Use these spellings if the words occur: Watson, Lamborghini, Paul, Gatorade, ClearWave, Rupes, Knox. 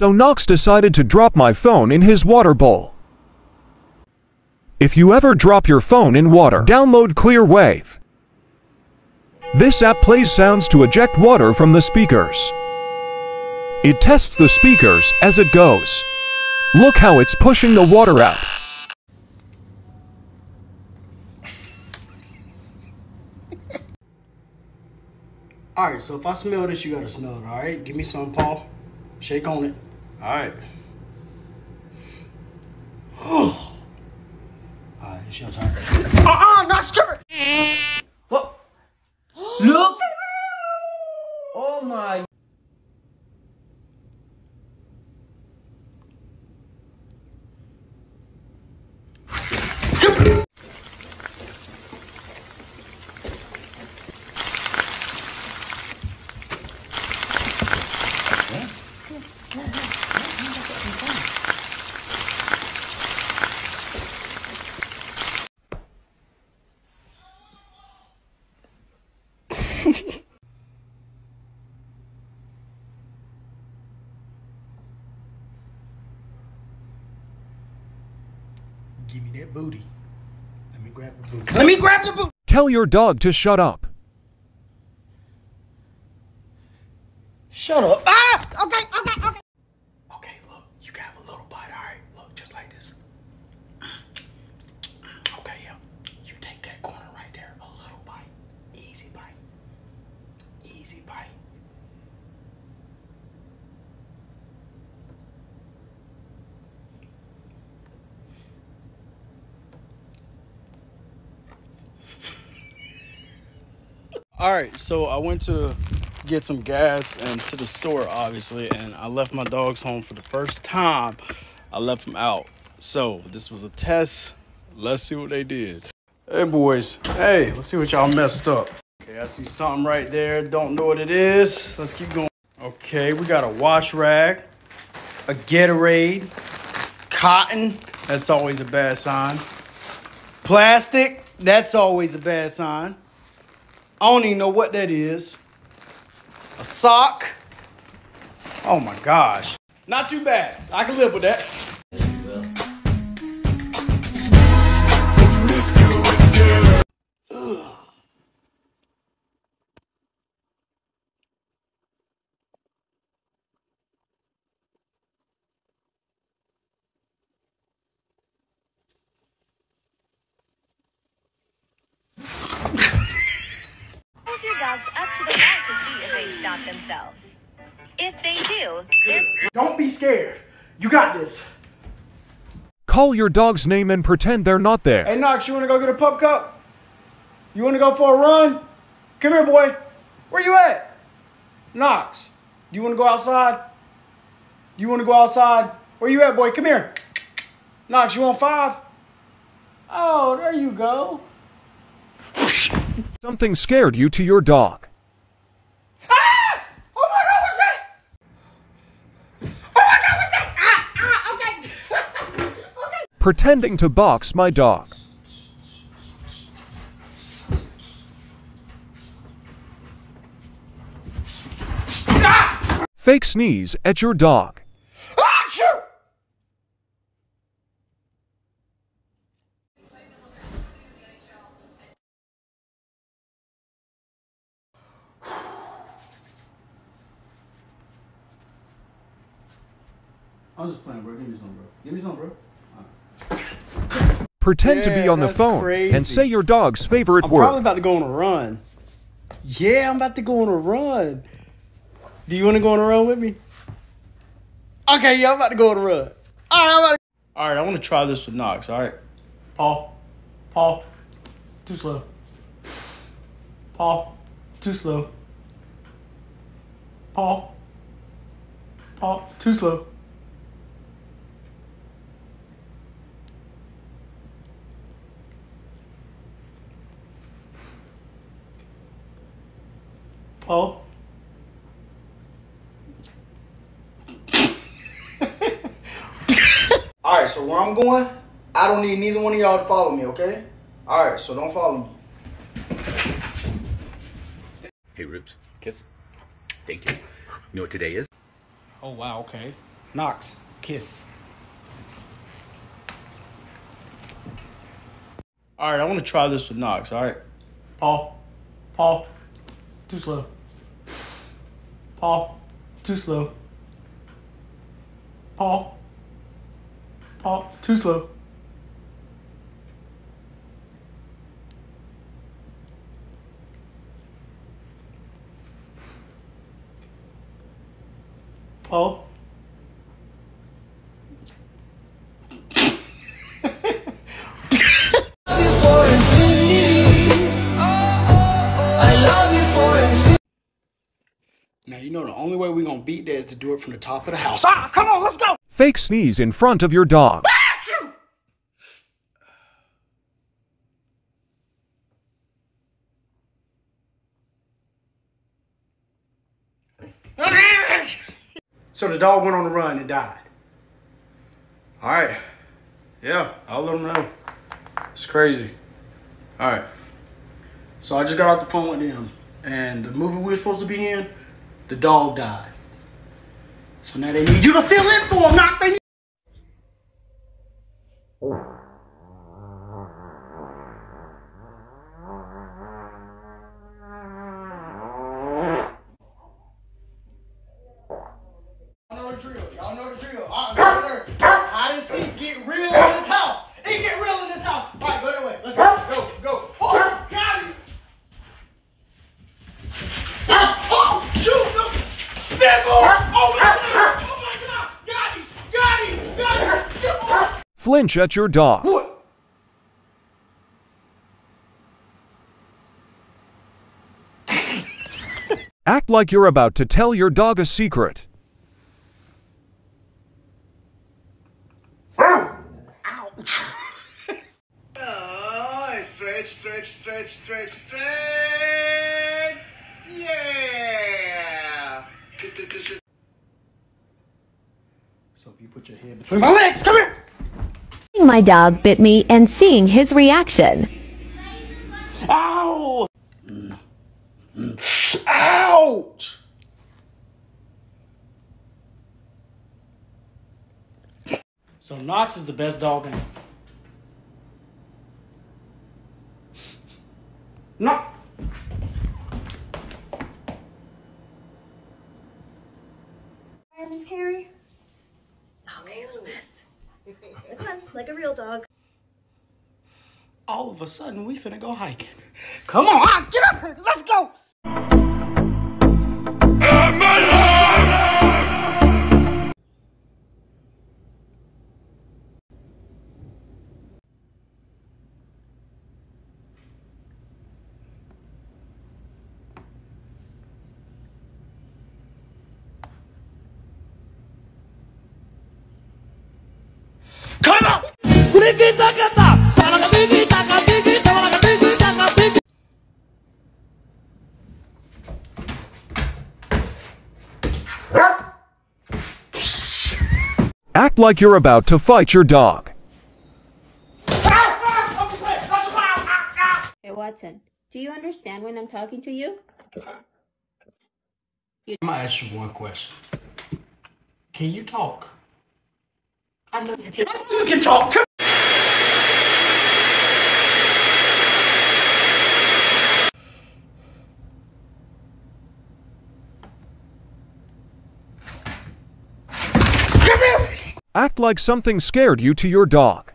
So Knox decided to drop my phone in his water bowl. If you ever drop your phone in water, download ClearWave. This app plays sounds to eject water from the speakers. It tests the speakers as it goes. Look how it's pushing the water out. Alright, so if I smell this, you gotta smell it, alright? Give me some, Paul. Shake on it. Alright. Alright, it's your turn. Not scared! What? Look! Oh my... Give me that booty. Let me grab the booty. Let me grab the booty! Tell your dog to shut up. Shut up. Ah! Okay. Okay, look, you got a little bite, alright? Look, just like this. Okay, yeah. You take that corner right there. A little bite. Easy bite. Easy bite. All right, so I went to get some gas and to the store, obviously, and I left my dogs home for the first time. I left them out. So this was a test. Let's see what they did. Hey, boys. Hey, let's see what y'all messed up. Okay, I see something right there. Don't know what it is. Let's keep going. Okay, we got a wash rag, a Gatorade, cotton. That's always a bad sign. Plastic. That's always a bad sign. I don't even know what that is. A sock. Oh my gosh. Not too bad. I can live with that. Ugh. Themselves. If they do, don't be scared. You got this. Call your dog's name and pretend they're not there. Hey Knox, you wanna go get a pup cup? You wanna go for a run? Come here, boy. Where you at? Knox, do you wanna go outside? You wanna go outside? Where you at, boy? Come here. Knox, you want 5? Oh, there you go. Something scared you to your dog. Pretending to box my dog. Ah! Fake sneeze at your dog. Ah, shoot! I'm just playing, bro. Give me some, bro. Give me some, bro. Pretend to be on the phone and say your dog's favorite word. I'm probably about to go on a run. Yeah, I'm about to go on a run. Do you want to go on a run with me? Okay, yeah, I'm about to go on a run. All right, All right, I want to try this with Knox, all right? Paul. Paul. Too slow. Paul. Too slow. Paul. Paul. Too slow. Paul. Alright, so where I'm going, I don't need neither one of y'all to follow me, okay? Alright, so don't follow me. Hey, Rupes. Kiss. Thank you. You know what today is? Oh, wow, okay. Knox, kiss. All right, I want to try this with Knox, all right? Paul, too slow. Paul, too slow. Paul, too slow. Paul. Now, you know the only way we're gonna beat that is to do it from the top of the house. Ah, come on, let's go! Fake sneeze in front of your dog. So the dog went on the run and died. All right. Yeah, I'll let him know. It's crazy. All right. So I just got off the phone with them, and the movie we were supposed to be in, the dog died. So now they need you to fill in for them, not they need. Y'all know the drill. I didn't see it get real in this house. It get real in this house. All right, go that way. Let's go. Go. Oh, got him. Oh, shoot. No. Spitball. Oh, my God. Oh, my God. Got him. Got him. Got him. Spitball. Flinch at your dog. What? Act like you're about to tell your dog a secret. Stretch. Yeah. So if you put your head between my legs, come here. My dog bit me and seeing his reaction. Ow! Ouch! So Knox is the best dog in. No. Miss Carrie? Okay, little miss. Come, like a real dog. All of a sudden, we finna go hiking. Come on, get up here, let's go! Act like you're about to fight your dog. Hey Watson, do you understand when I'm talking to you? I'm gonna ask you one question. Can you talk? I know you can talk. Act like something scared you to your dog.